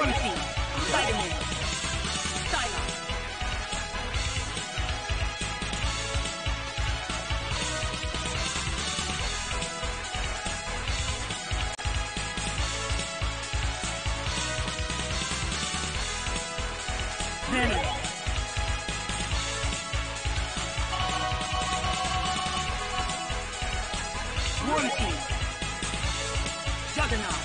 War Machine, Spider-Man, Strider. Venom. War Machine, Juggernaut.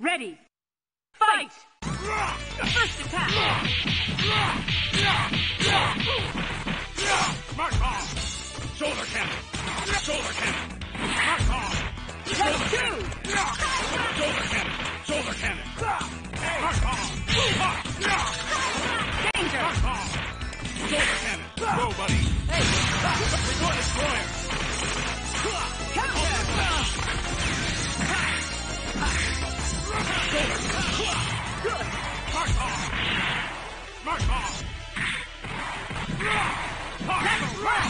Ready, fight! First attack! Mark off! Shoulder cannon! Shoulder cannon! Mark off! Shoulder cannon! Shoulder cannon! Shoulder cannon! Mark off! Danger! Mark off! Shoulder cannon! Go, buddy! Hey! Destroyer! Counter! Good. Mark off. Mark off. Let's run.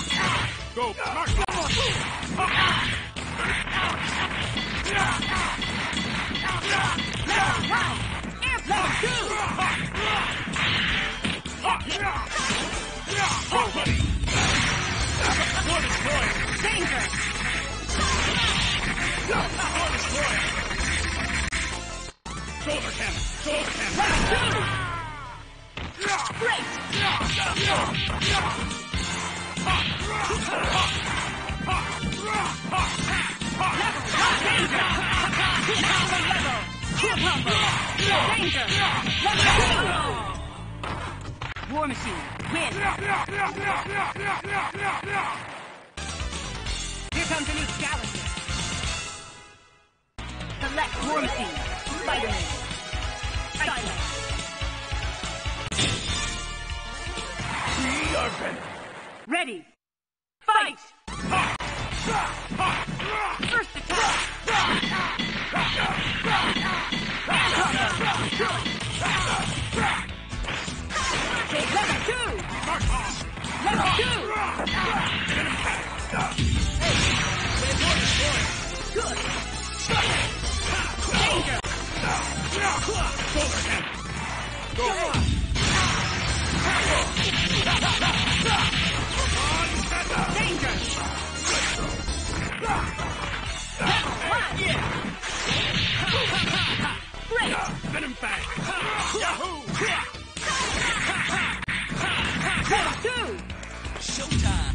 Go. Mark off. Shoulder cannon! Shoulder cannon! Great! Danger! War Machine, win! Here comes a new galaxy! Select War Machine! Spider-Man! Ready, fight! First attack! Level 2! Level 2! Good! Danger! Shoulder cannon! Go! Venom back! Yahoo! Showtime!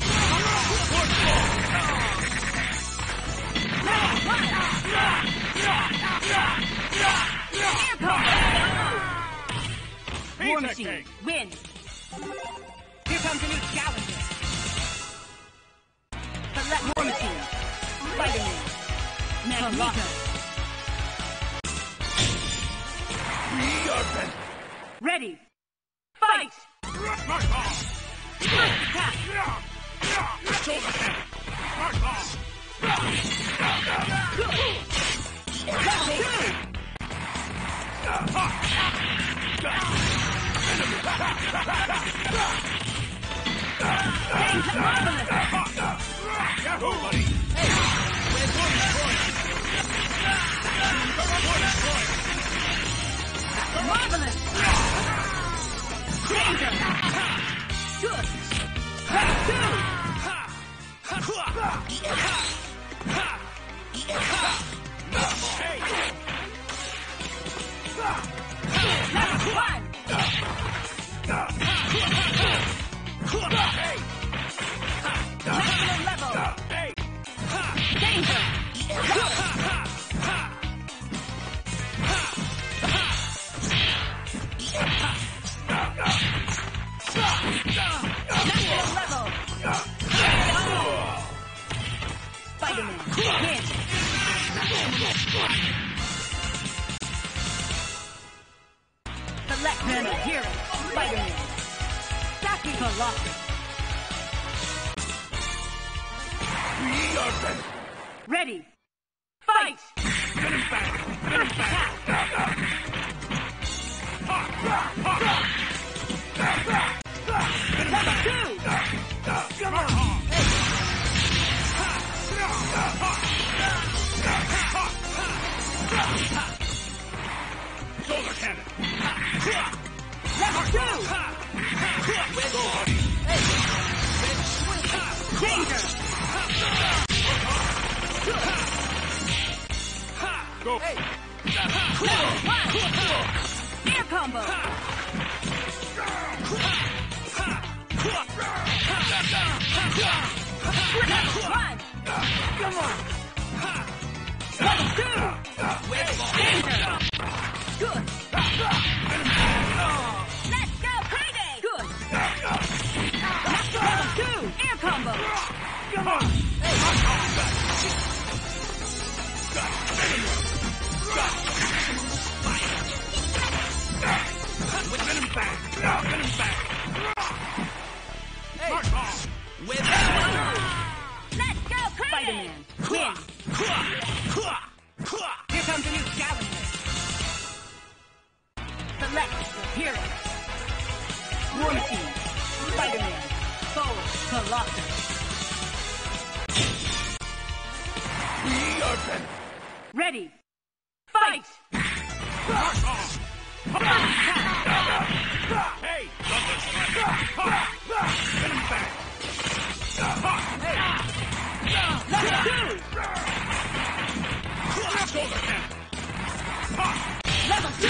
War Machine, win! Here comes a new challenger! Select War Machine! Spider-Man! Magneto! Ready, fight! Mark off! First attack! Shoulder cannon! Mark off! Marvelous! Danger! Good! Select Venom, hero, Spider-Man. Stacking Colossus. We are Venom. Ready, fight! Venom back! Venom back! Venom back! Come on! Air combo. One. Come on. Two. Good. Let's go, Friday. Good. Two. Air combo. Come on. Ready, fight! Hey, Level 2!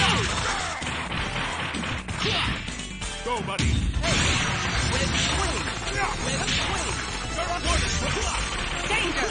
Go, buddy! Danger!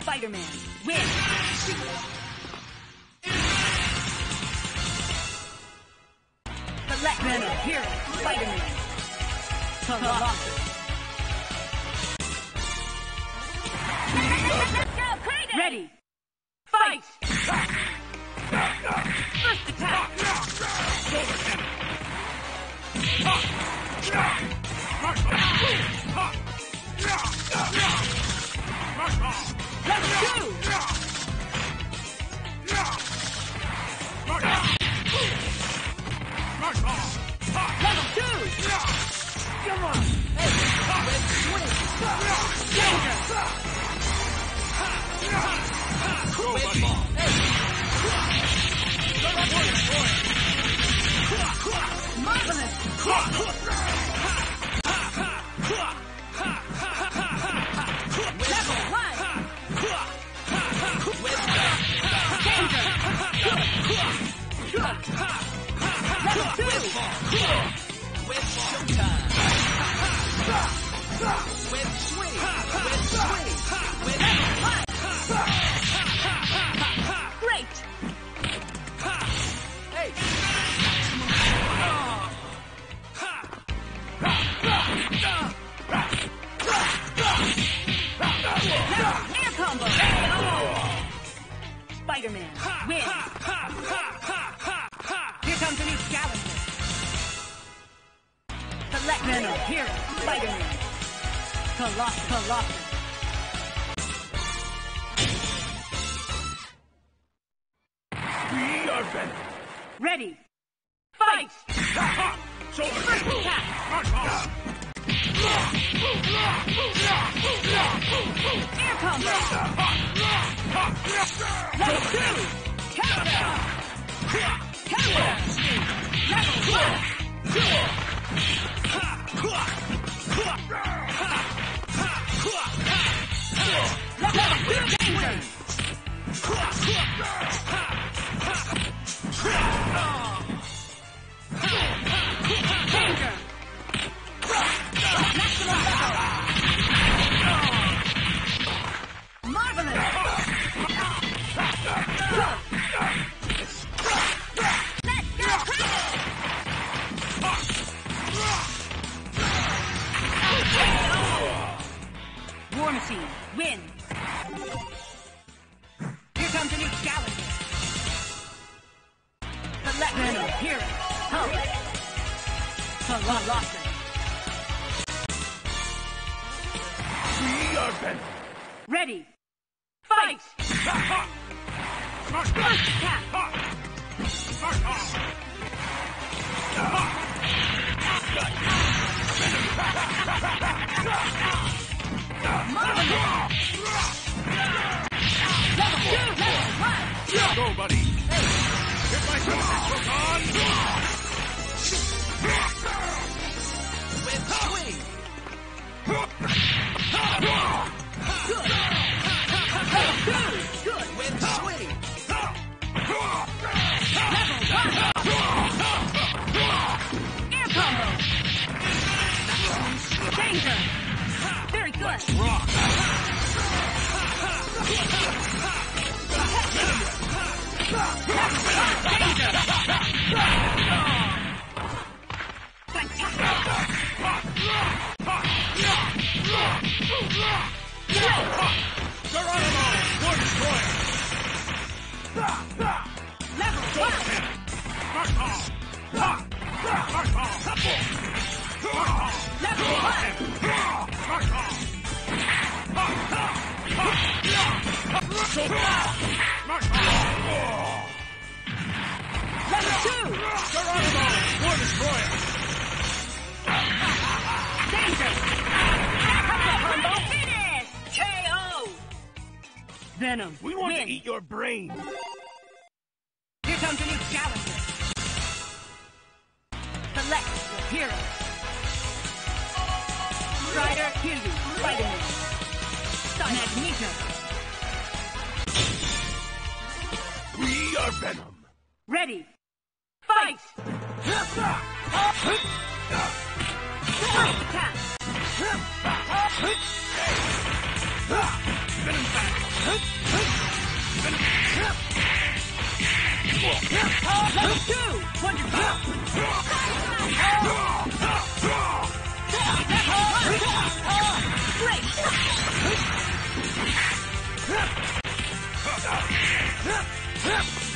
Spider-Man, win! Select Venom, hero, Spider-Man. Colossus. Ready, fight! First attack! Spider-Man, win! Here comes a new challenger. Select Venom, hero, Spider-Man. Colossus. We are Venom. Ready, fight! First attack! Air combo! wins. Here comes a new galaxy. The left Venom, Hero, Hulk, Colossus. We are Venom. Ready. Fight! First tap! Go, buddy! Hit my shot! With 20! Very good. Let's rock. Venom, we want to eat your brain. Here comes a new challenger. Select your hero. Strider, hear you. Spider-Man. Magneto. We are Venom. Ready. Fight. Venom back. Let's do! Wonderful! Let's rock! Danger!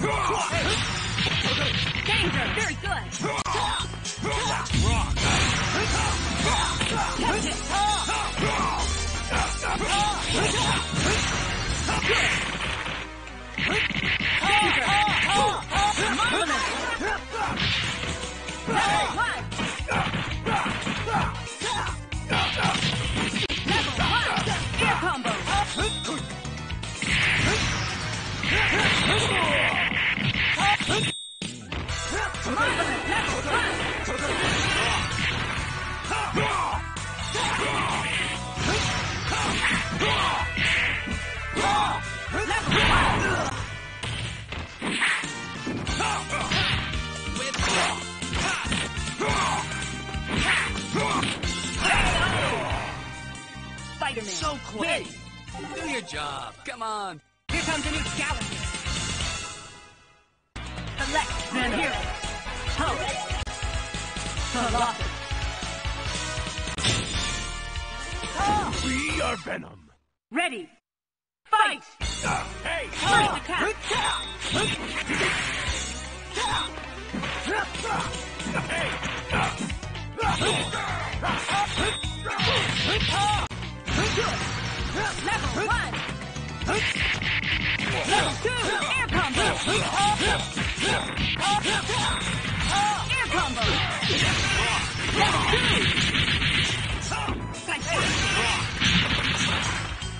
Rock! Spider-Man. So close. Do your job. Come on. Here comes a new galaxy. Select Venom. Hero. Hope. Colossus. We are Venom. Ready. Fight! Hey! Level 1! Level 2! Air combo! Air combo! Level 2!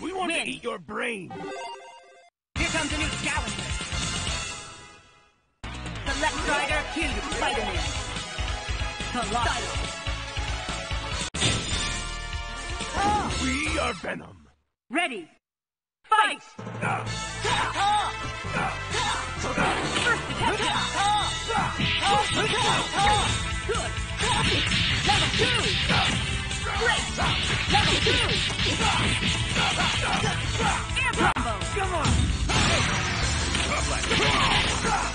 We want to eat your brain. Here comes a new galaxy. Select Strider, kill Spider-Man. Colossus. We are Venom. Ready. Fight. First attack. Good. Level 2. Great! Level 2! Air combo! Come on!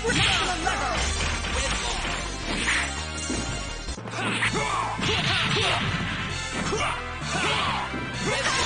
We're down a level! Win! Here comes a new galaxy! Select the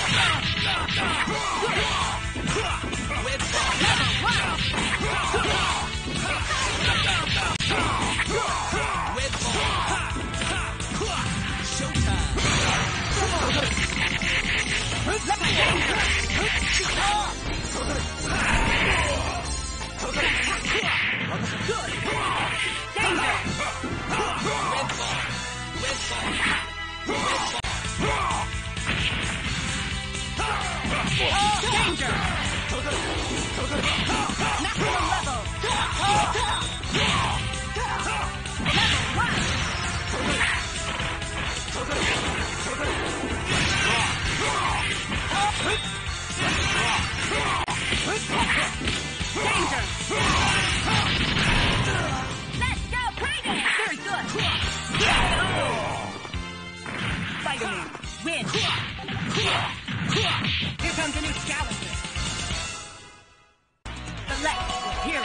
hero!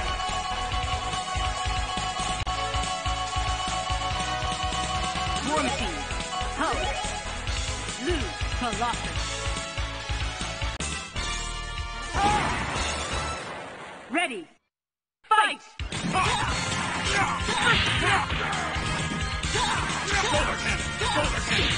War Machine! Hulk! Blue Colossus! Ready! Fight! Let's rock! War Destroyer! War Destroyer!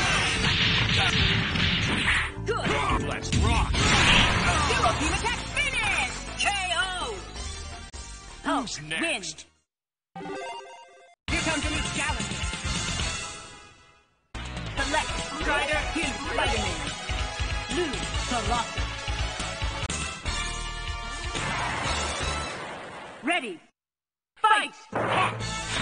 Good. Let's rock. Duo team attack finish. KO. Who's next? Win. Here comes a new galaxy. Select Strider, kill Spider-Man. Blue Colossus. Ready. Fight! Level one! Yahoo!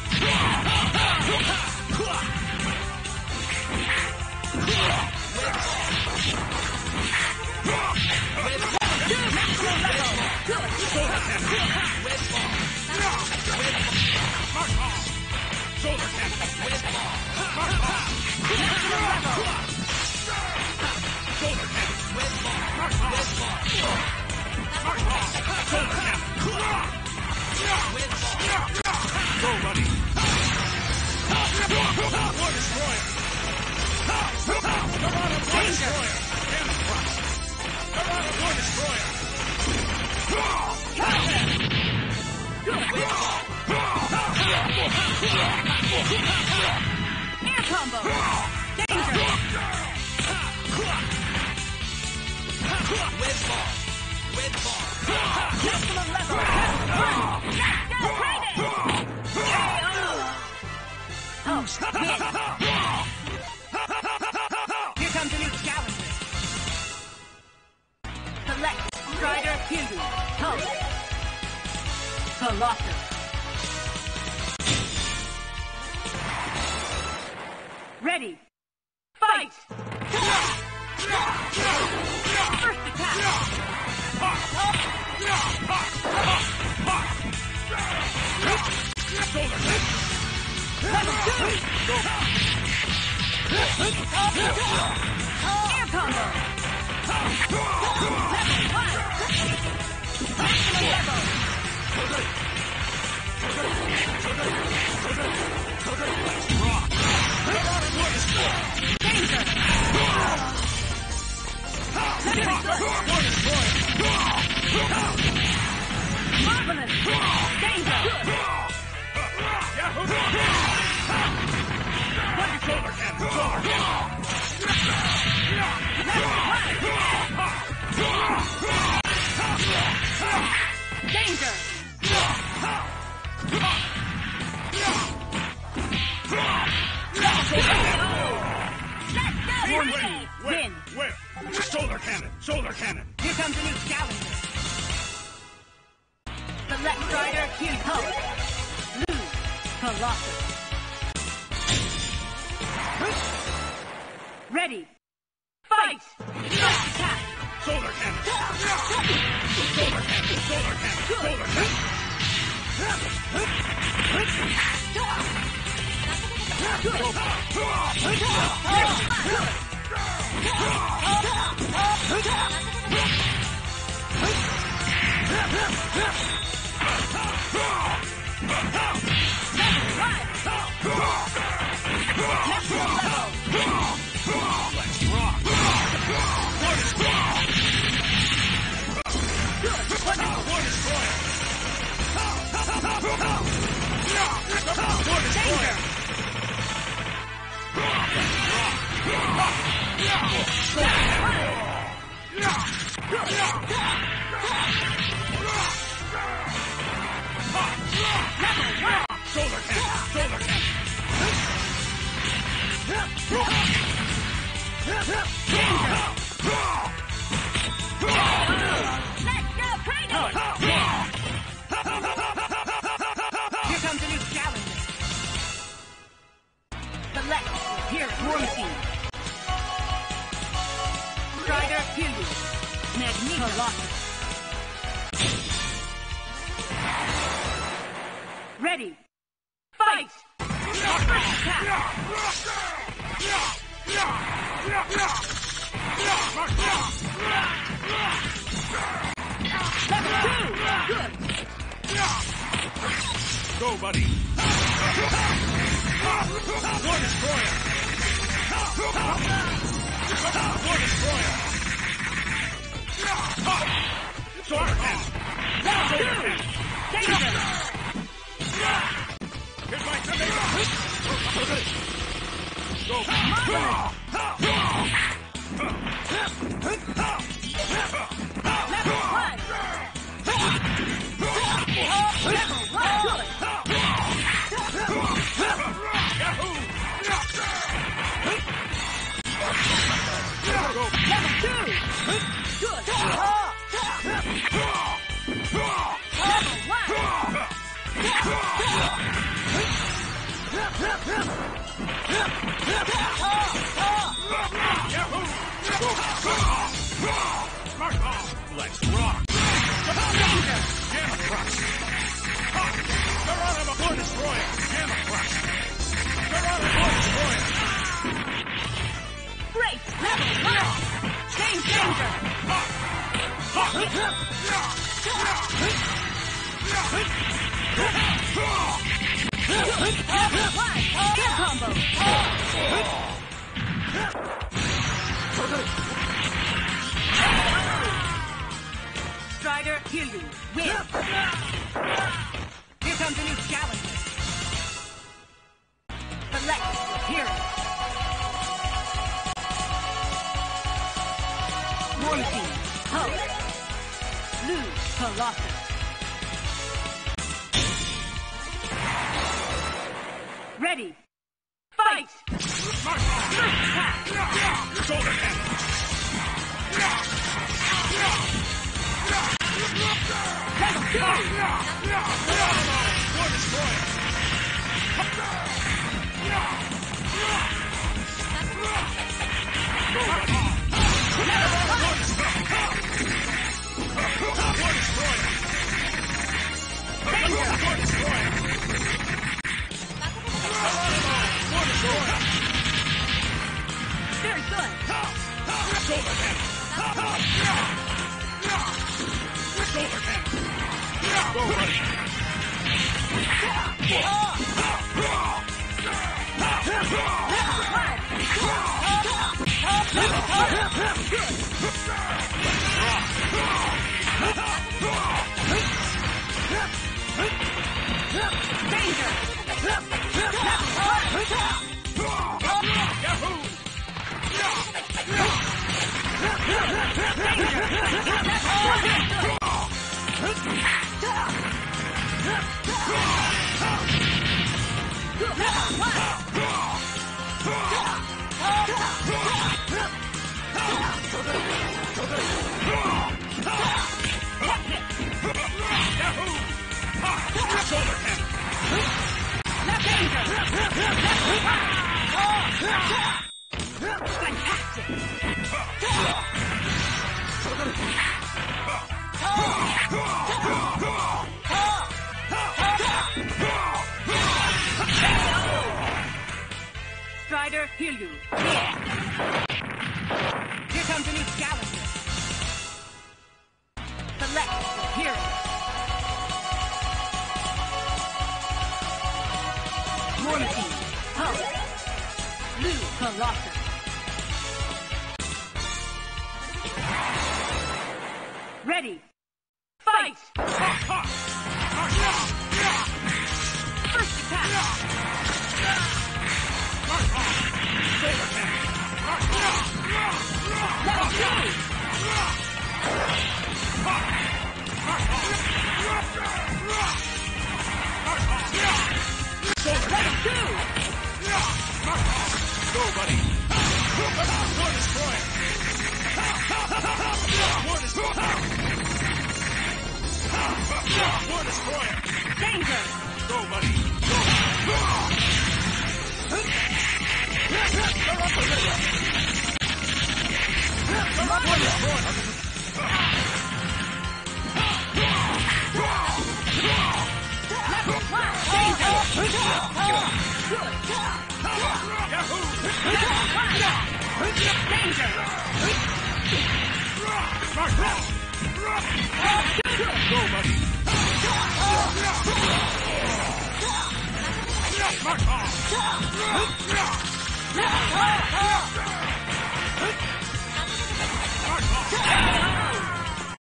Strider, heal you. Win. Here comes a new challenge. Select appearance. War Machine, Hulk, Blue, Colossus. Ready. Fight! Very good. Danger! Strider, heal you. Yeah. Here comes a new challenger. Select appearance. War Machine, Hulk, Blue, Colossus. Ready. Fight! First attack! Go, buddy! War destroyer! War destroyer! War destroyer! Danger! Go, buddy! Go!